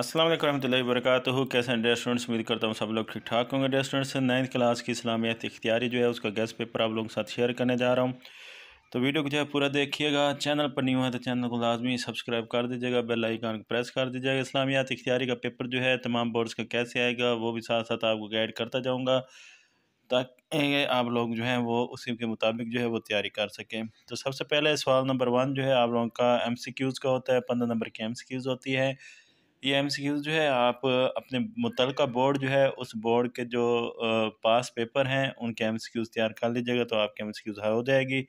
अस्सलाम वालेकुम रहमतुल्लाहि वबरकातुहू। कैसे हैं डियर स्टूडेंट्स, उम्मीद करता हूँ सब लोग ठीक ठाक होंगे। डियर स्टूडेंट्स, नाइन्थ क्लास की इस्लामियात इख्तियारी जो है उसका गेस्ट पेपर आप लोगों के साथ शेयर करने जा रहा हूँ, तो वीडियो को जो है पूरा देखिएगा। चैनल पर न्यू है तो चैनल को लाजमी सब्सक्राइब कर दीजिएगा, बेल आइकन को प्रेस कर दीजिएगा। इस्लामियात इख्तियारी का पेपर जो है तमाम बोर्ड्स का कैसे आएगा वो भी साथ साथ आपको गाइड करता जाऊँगा, ताकि आप लोग जो हैं वो उसी के मुताबिक जो है वो तैयारी कर सकें। तो सबसे पहले सवाल नंबर 1 जो है आप लोगों का MCQs का होता है, 15 नंबर की MCQs होती है। ये MCQs जो है आप अपने मुतलका बोर्ड जो है उस बोर्ड के जो पास पेपर हैं उनके MCQs तैयार कर लीजिएगा, तो आपके MCQs हल हो जाएगी।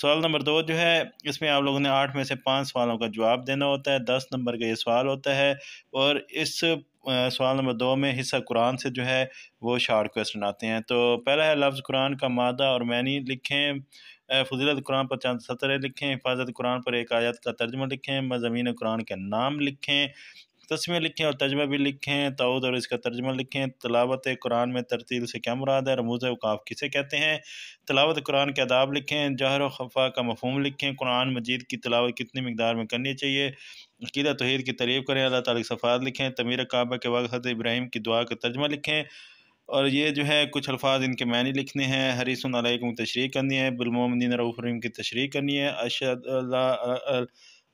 सवाल नंबर 2 जो है इसमें आप लोगों ने 8 में से 5 सवालों का जवाब देना होता है। 10 नंबर का ये सवाल होता है, और इस सवाल नंबर 2 में हिस्सा कुरान से जो है वो शार्ट क्वेश्चन आते हैं। तो पहला है लफ्ज़ कुरान का मादा और मैनी लिखें, फजीलत कुरान पर चंद सतरें लिखें, हिफाजत कुरान पर एक आयत का तर्जमा लिखें, मज़ामीन कुरान के नाम लिखें, तस्मीह लिखें और तर्जमा भी लिखें, ताऊद और इसका तर्जमा लिखें, तलावत कुरान में तरतील से क्या मुराद है, रमूज़ औक़ाफ़ किसे कहते हैं, तलावत कुरान के आदाब लिखें, जहर और खफ़ा का मफ़हूम लिखें, कुरान मजीद की तलावत कितनी मिकदार में करनी चाहिए, अक़ीदा तौहीद की तारीफ़ करें, अल्लाह ताला की सफ़ात लिखें, तमीर काबा के वक़्त हज़रत इब्राहीम की दुआ का तर्जमा लिखें, और ये जो है कुछ अल्फाज इनके मानी लिखने हैं, हरीसुन अलैकुम तशरीह करनी है, बिल मोमिनीन रऊफ़ रहीम की तशरीह करनी है, अशहद अल्लाह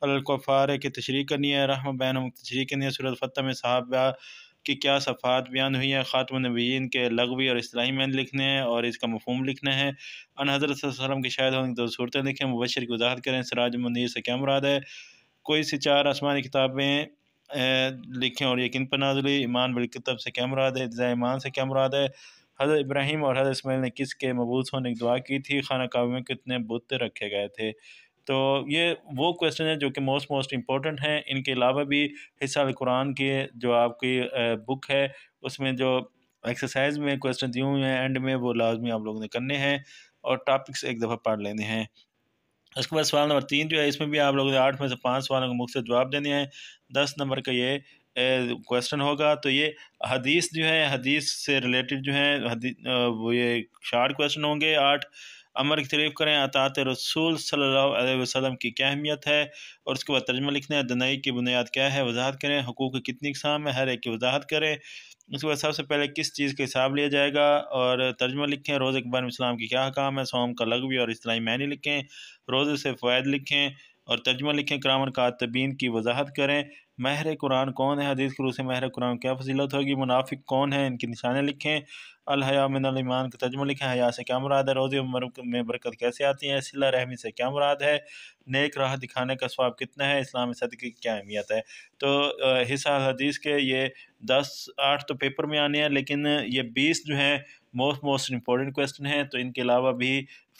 अलकुफ़ार की तशरीह करनी है, रहमा बैनहुम तशरीह करनी है, सूरह फतह में सहाबा की क्या सफ़ात बयान हुई है, ख़ातमुन नबीयीन के लग़वी और इस्लाही मैन लिखने हैं और इसका मफ़हूम लिखना है, अन हज़रत सल्लल्लाहु अलैहि वसल्लम के शाहिद होने की 2 सूरतें लिखें, मुबशर की वज़ाहत करें, सिराज मुनीर से क्या मुराद है, कोई सी 4 आसमानी किताबें लिखें और ये किन पर नाज़िल हुई, ईमान बिल किताब से क्या मुराद है, इज़ाए ईमान से क्या मुराद है, हज़रत इब्राहीम और हज़रत इस्माईल ने किसके मबूस होने की दुआ की थी, खाना काबा में कितने बुत रखे गए थे। तो ये वो क्वेश्चन है जो कि मोस्ट इम्पॉर्टेंट हैं। इनके अलावा भी हिस्सा कुरान के जो आपकी बुक है उसमें जो एक्सरसाइज में क्वेश्चन दिए हुए हैं एंड में वो लाजमी आप लोगों ने करने हैं और टॉपिक्स एक दफ़ा पढ़ लेने हैं। उसके बाद सवाल नंबर 3 जो है इसमें भी आप लोगों ने 8 में से 5 सवालों को मुख्य जवाब देने हैं। 10 नंबर का ये क्वेश्चन होगा, तो ये हदीस जो है हदीस से रिलेटेड जो है वो ये शार्ट क्वेश्चन होंगे। 8 अमर की तारीफ़ करें, अतात रसूल सल्लल्लाहु अलैहि वसल्लम की क्या अहमियत है, और उसके बाद तर्जमा लिखना है, दनाई की बुनियाद क्या है वजाहत करें, हकूक़ की कितनी अक़साम है हर एक की वजाहत करें, उसके बाद सबसे पहले किस चीज़ का हिसाब लिया जाएगा और तर्जमा लिखें, रोज़े के बारे में इस्लाम की क्या हकाम है, सौम का लग़वी और इस्लामी मानी लिखें, रोज़े से फ़वायद लिखें और तर्जमा लिखें, करामत कातिबीन की वजाहत करें, महर कुरान कौन है, हदीस के रूप से महर कुरान क्या फजीलत होगी, मुनाफिक कौन है इनकी निशानियाँ लिखें, अलहया मिनल ईमान का तर्जमा लिखें, हया से क्या मुराद है, रोज़े उम्र में बरकत कैसे आती है, सिला रहमी से क्या मुराद है, नेक राह दिखाने का सवाब कितना है, इस्लाम में सदक़े की क्या अहमियत है। तो हिस्सा हदीस के ये 10 8 तो पेपर में आने हैं, लेकिन ये 20 जो हैं मोस्ट इम्पॉर्टेंट क्वेश्चन हैं। तो इनके अलावा भी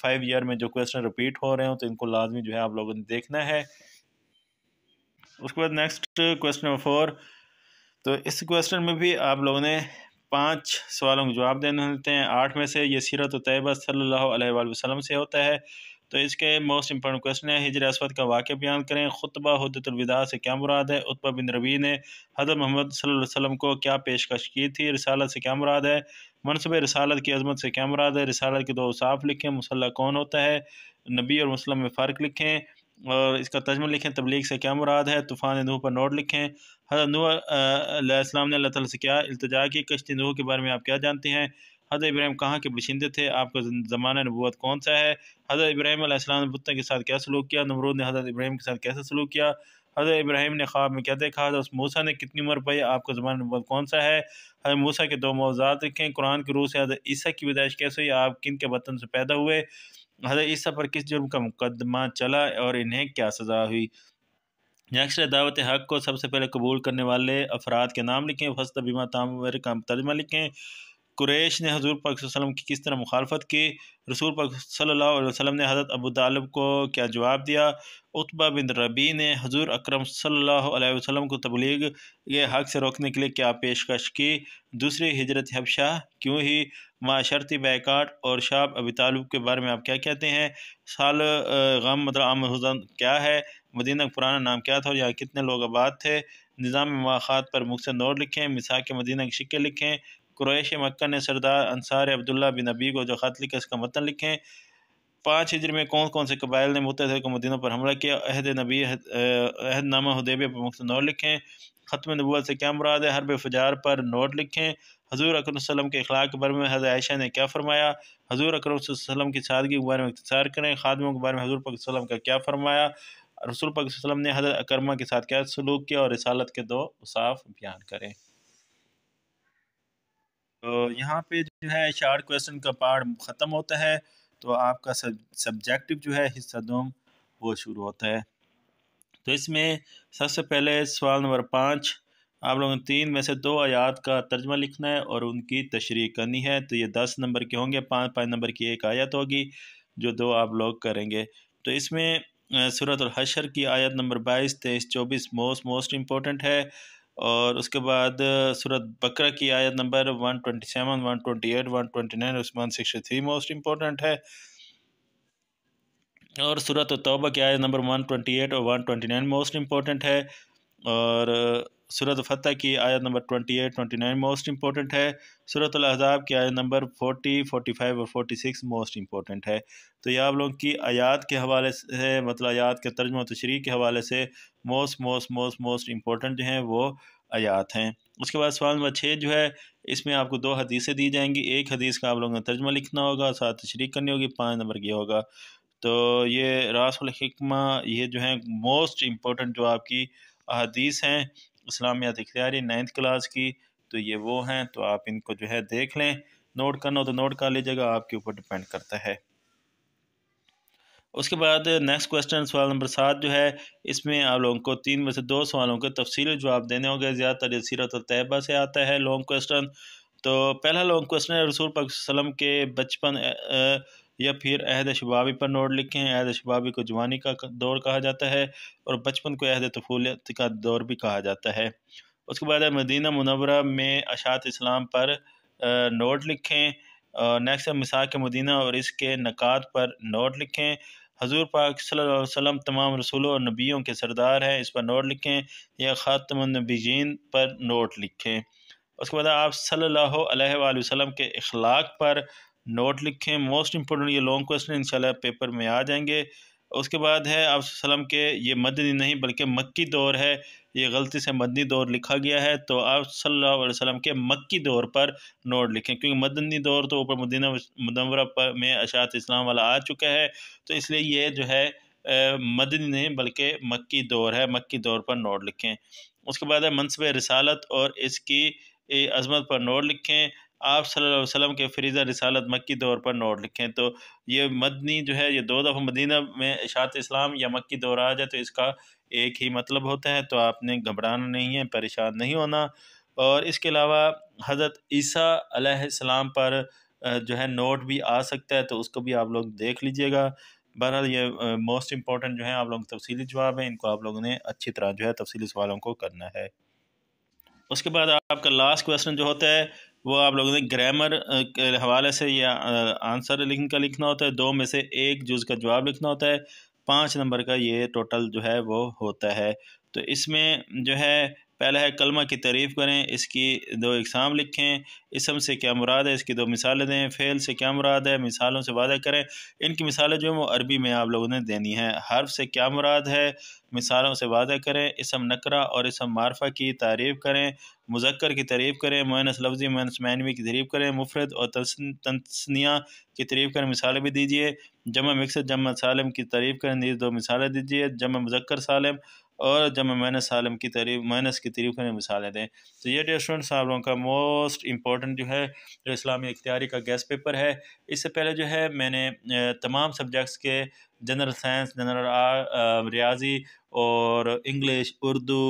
5 ईयर में जो क्वेश्चन रिपीट हो रहे हों तो इनको लाजमी जो है आप लोगों ने देखना है। उसके बाद नेक्स्ट क्वेश्चन नंबर 4, तो इस क्वेश्चन में भी आप लोगों ने 5 सवालों के जवाब देने होते हैं। 8 में से ये सीरत तैयबा सल्लल्लाहु अलैहि वसल्लम से होता है, तो इसके मोस्ट इंपॉर्टेंट क्वेश्चन है, हिजर अस्वद का वाक़या बयान करें, खुतबा हुद्दतुल विदा से क्या मुराद है, उत्बा बिन रबी ने हज़रत मोहम्मद सल्लल्लाहु अलैहि वसल्लम को क्या पेशकश की थी, रिसालत से क्या मुराद है, मनसब रिसालत की अजमत से क्या मुराद है, रिसालत के 2 औसाफ लिखें, मुसल्ला कौन होता है, नबी और मुसलम में फ़र्क लिखें और इसका तर्जुमा लिखें, तबलीग से क्या मुराद है, तूफ़ान नूह पर नोट लिखें, हज़रत नूह अलैहिस्सलाम ने अल्लाह ताला से क्या इल्तिजा की, कश्ती नूह के बारे में आप क्या जानते हैं, हज़रत इब्राहीम कहाँ के बशिंदे थे, आपका ज़माना नबूवत कौन सा है, हज़रत इब्राहीम अलैहिस्सलाम ने बुतों के साथ क्या सलूक किया, नमरूद ने हज़रत इब्राहीम के साथ कैसा सलूक किया, हज़रत इब्राहीम ने ख्वाब में क्या देखा, हज़रत मूसा ने कितनी उम्र पाई, आपका ज़माना नबूवत कौन सा है, हज़रत मूसा के 2 मौज़ूआत लिखें, कुरान की रूह से हज़रत ईसा की विदाइश कैसे हुई, आप किन के वतन से पैदा हुए, हज़रत ईसा पर किस जुर्म का मुकदमा चला और इन्हें क्या सज़ा हुई। नेक्स्ट है दावत हक़ को सबसे पहले कबूल करने वाले अफराद के नाम लिखें, फस्त बीमा तामर का तर्जमा लिखें, कुरैश ने हज़ूर पाक सल्लल्लाहु अलैहि वसल्लम की किस तरह मुखालफत की, रसूल पाक सल्लल्लाहु अलैहि वसल्लम ने हज़रत अबू तालिब को क्या जवाब दिया, उत्बा बिन रबी ने हज़ूर अकरम सल्लल्लाहु अलैहि वसल्लम को तबलीग के हक़ से रोकने के लिए क्या पेशकश की, दूसरी हिजरत हबशा क्यों ही, माशरती बैकाट और शाब अबी तालिब के बारे में आप क्या कहते हैं, साल गम मतलब आम हुज़न क्या है, मदीना का पुराना नाम क्या था और यहाँ कितने लोग आबाद थे, निज़ाम मवाखात पर मुख्य नोट लिखें, मिसाक मदीना के शिक्के लिखें, कुरैश मक्का ने सरदार अंसार अब्दुल्ला बिन अबी को जो ख़त लिखा इसका मतन लिखें, 5 हिजरी में कौन कौन से कबाइल ने मुतहद को मदीना पर हमला किया, अहद नबी अहदनामा हुदैबिया पर मुख्तनौर लिखें, ख़त्म नबूवत से क्या मुराद है, हर्फ फजार पर नोट लिखें। हजूर अकरम सल्लम के अखलाक के बारे में हज़रत आयशा ने क्या फरमाया, हजूर अकरम सल्लम की सादगी के बारे में इख्तिसार करें। खादमों के बारे में हजूर पाक सल्लम का क्या फरमाया, रसूल पाक सल्लम ने हज़रत अकरमा के साथ क्या सलूक किया और रिसालत के दो उसाफ बयान करें। तो यहाँ पे जो है शार्ट क्वेश्चन का पार्ट ख़त्म होता है, तो आपका सब्जेक्टिव जो है हिस्सा दोम वो शुरू होता है। तो इसमें सबसे पहले सवाल नंबर 5, आप लोगों ने 3 में से 2 आयात का तर्जमा लिखना है और उनकी तशरीह करनी है। तो ये 10 नंबर के होंगे, 5 नंबर की एक आयत होगी जो 2 आप लोग करेंगे। तो इसमें सूरतुल हशर की आयत नंबर 22, 23, 24 मोस्ट इम्पोर्टेंट है, और उसके बाद सूरत बकरा की आयत नंबर 127, 128, 129 और 163 मोस्ट इम्पोर्टेंट है, और सूरत तौबा की आयत नंबर 128 और 129 मोस्ट इम्पोर्टेंट है, और सूरत फतह की आयत नंबर 28, 29 मोस्ट इम्पोर्टेंट है, सूरत अहज़ाब की आयत नंबर 40, 45 और 46 मोस्ट इम्पोर्टेंट है। तो ये आप लोगों की आयात के हवाले से, मतलब आयात के तर्जुमा तशरीह के हवाले से मोस्ट इम्पोर्टेंट जो हैं वो आयात हैं। उसके बाद सवाल नंबर 6 जो है, इसमें आपको 2 हदीसें दी जाएंगी, एक हदीस का आप लोगों ने तर्जुमा लिखना होगा, साथ तशरीह करनी होगी, 5 नंबर की होगा। तो ये रासुल हिक्मा, ये जो है मोस्ट इम्पोर्टेंट जो आपकी अहदीस हैं इस्लामियात इख्तियारी 9th क्लास की, तो ये वो हैं। तो आप इनको जो है देख लें, नोट करना हो तो नोट कर लीजिएगा, आपके ऊपर डिपेंड करता है। उसके बाद नेक्स्ट क्वेश्चन सवाल नंबर 7 जो है, इसमें आप लोगों को 3 में से 2 सवालों के तफसीली जवाब देने होंगे, ज़्यादातर सीरत और तैयबा से आता है लॉन्ग क्वेश्चन। तो पहला लॉन्ग क्वेश्चन है, रसूल पाक सल्लम के बचपन या फिर अहद शबाबी पर नोट लिखें। अहद शबाबी को जवानी का दौर कहा जाता है और बचपन को अहद तफूलियत का दौर भी कहा जाता है। उसके बाद मदीना मुनव्वरा में अशात इस्लाम पर नोट लिखें। नेक्स्ट है मिसाक मदीना और इसके नकात पर नोट लिखें। हजूर पाक सल्लल्लाहु अलैहि वसल्लम तमाम रसूलों और नबियों के सरदार हैं, इस पर नोट लिखें, या ख़ातमुन नबिय्यीन पर नोट लिखें। उसके बाद आप सल्लल्लाहु अलैहि वसल्लम के अखलाक पर नोट लिखें, मोस्ट इम्पोर्टेंट। ये लॉन्ग क्वेश्चन इंशाल्लाह पेपर में आ जाएंगे। उसके बाद है आप सल्लम के, ये मदनी नहीं बल्कि मक्की दौर है, ये गलती से मदनी दौर लिखा गया है, तो आप सल्लल्लाहु अलैहि वसल्लम के मक्की दौर पर नोट लिखें, क्योंकि मदनी दौर तो ऊपर मदीना मुनव्वरा पर में अशात इस्लाम वाला आ चुका है, तो इसलिए ये जो है मदनी नहीं बल्कि मक्की दौर है, मक्की दौर पर नोट लिखें। उसके बाद है मनसब रिसालत और इसकी अजमत पर नोट लिखें। आप सल्लल्लाहु अलैहि वसल्लम के फरीज़ा रिसालत मक्की दौर पर नोट लिखें। तो ये मदनी जो है, ये 2 दफ़ा मदीना में इशात इस्लाम या मक्की दौर आ जाए तो इसका एक ही मतलब होता है, तो आपने घबराना नहीं है, परेशान नहीं होना। और इसके अलावा हज़रत ईसा अलैहिस्सलाम पर जो है नोट भी आ सकता है, तो उसको भी आप लोग देख लीजिएगा। बहरहाल ये मोस्ट इम्पोर्टेंट जो है आप लोग तफसीली जवाब है, इनको आप लोगों ने अच्छी तरह जो है तफसीली सवालों को करना है। उसके बाद आपका लास्ट क्वेश्चन जो होता है वो आप लोगों ने ग्रामर के हवाले से या आंसर लिखना होता है। 2 में से 1 जुज़ का जवाब लिखना होता है, 5 नंबर का ये टोटल जो है वो होता है। तो इसमें जो है पहला है कलमा की तारीफ़ करें, इसकी 2 इक़साम लिखें, इसम से क्या मुराद है, इसकी 2 मिसालें दें, फ़ेल से क्या मुराद है, मिसालों से वादा करें। इनकी मिसालें जो हैं वो अरबी में आप लोगों ने देनी है। हर्फ से क्या मुराद है, मिसालों से वादा करें। इसम नकरा और इसम मारफा की तारीफ़ करें, मुज़क्कर की तारीफ़ करें, मुअन्नस लफ्ज़ी मुअन्नस मानवी की तारीफ़ करें, मुफ़रद और तस्निया की तारीफ़ करें, मिसालें भी दीजिए। जमा मिक्सर जमा सालिम की तारीफ़ करें, नीज़ 2 मिसालें दीजिए। जमा मुज़क्कर सालिम और जब माइनस सालम की तारीफ माइनस की तारीफ करने मिसालें दें। तो ये डियर स्टूडेंट्स आप लोगों का मोस्ट इम्पॉर्टेंट जो है जो इस्लामी इख्तियारी का गेस्ट पेपर है। इससे पहले जो है मैंने तमाम सब्जेक्ट्स के जनरल साइंस, जनरल रियाजी और इंग्लिश, उर्दू,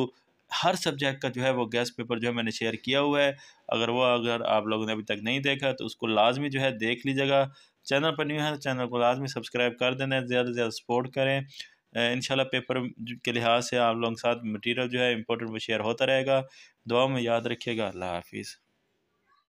हर सब्जेक्ट का जो है वो गेस्ट पेपर जो है मैंने शेयर किया हुआ है। अगर आप लोगों ने अभी तक नहीं देखा तो उसको लाजमी जो है देख लीजिएगा। चैनल पर न्यू है तो चैनल को लाजमी सब्सक्राइब कर देना, ज़्यादा से ज़्यादा सपोर्ट करें। इंशाल्लाह पेपर के लिहाज से आप लोगों के साथ मटेरियल जो है इम्पोर्टेंट वो शेयर होता रहेगा। दुआ में याद रखिएगा। अल्लाह हाफिज़।